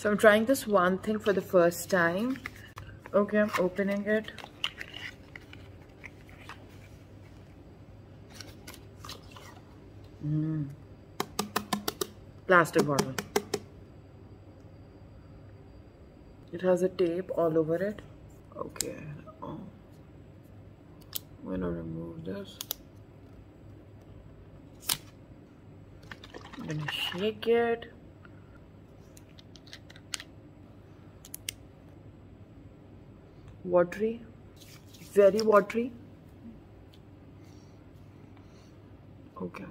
So I'm trying this One Thing for the first time. Okay, I'm opening it. Plastic bottle. It has a tape all over it. Okay. Oh. I'm gonna remove this. I'm gonna shake it. Watery, very watery. Okay.